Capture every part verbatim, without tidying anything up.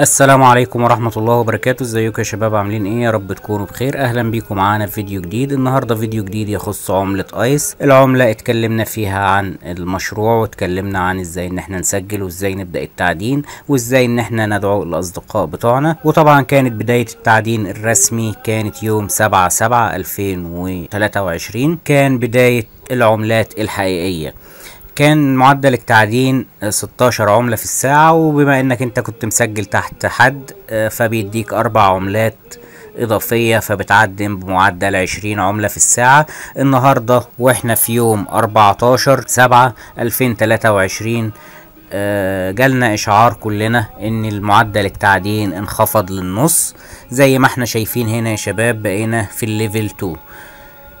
السلام عليكم ورحمه الله وبركاته. ازيكم يا شباب؟ عاملين ايه؟ يا رب تكونوا بخير. اهلا بيكم معانا في فيديو جديد. النهارده فيديو جديد يخص عمله ايس. العمله اتكلمنا فيها عن المشروع، واتكلمنا عن ازاي ان احنا نسجل، وازاي نبدا التعدين، وازاي ان احنا ندعو الاصدقاء بتوعنا. وطبعا كانت بدايه التعدين الرسمي كانت يوم سبعة سبعة ألفين وثلاثة وعشرين، كان بدايه العملات الحقيقيه. كان معدل التعدين ستاشر عملة في الساعة، وبما انك انت كنت مسجل تحت حد فبيديك اربع عملات اضافية، فبتعدم بمعدل عشرين عملة في الساعة. النهاردة واحنا في يوم أربعتاشر سبعة ألفين وثلاثة وعشرين جالنا اشعار كلنا ان المعدل التعدين انخفض للنص، زي ما احنا شايفين هنا يا شباب. بقينا في الليفل اتنين،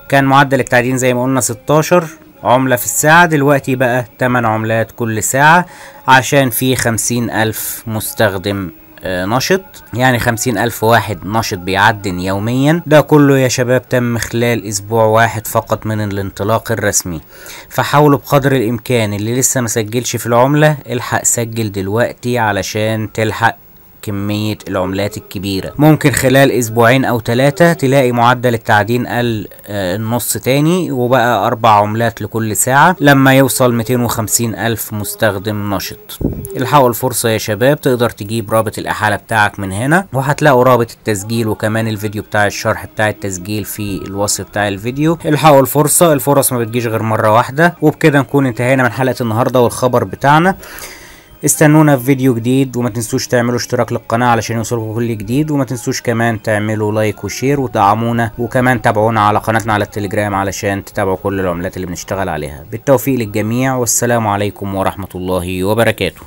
كان معدل التعدين زي ما قلنا ستاشر عملة في الساعة، دلوقتي بقى تمن عملات كل ساعة، عشان في خمسين ألف مستخدم نشط، يعني خمسين ألف واحد نشط بيعدن يوميا. ده كله يا شباب تم خلال أسبوع واحد فقط من الانطلاق الرسمي. فحاولوا بقدر الإمكان، اللي لسه مسجلش في العملة الحق سجل دلوقتي علشان تلحق كمية العملات الكبيرة. ممكن خلال اسبوعين او ثلاثة تلاقي معدل التعدين قل النص تاني، وبقى اربع عملات لكل ساعة لما يوصل مئتين وخمسين الف مستخدم نشط. الحقوا الفرصة يا شباب. تقدر تجيب رابط الاحالة بتاعك من هنا، وهتلاقوا رابط التسجيل وكمان الفيديو بتاع الشرح بتاع التسجيل في الوصف بتاع الفيديو. الحقوا الفرصة، الفرص ما بتجيش غير مرة واحدة. وبكده نكون انتهينا من حلقة النهاردة والخبر بتاعنا. استنونا في فيديو جديد، وما تنسوش تعملوا اشتراك للقناة علشان يوصلكم كل جديد، وما تنسوش كمان تعملوا لايك وشير وتدعمونا، وكمان تابعونا على قناتنا على التليجرام علشان تتابعوا كل العملات اللي بنشتغل عليها. بالتوفيق للجميع، والسلام عليكم ورحمة الله وبركاته.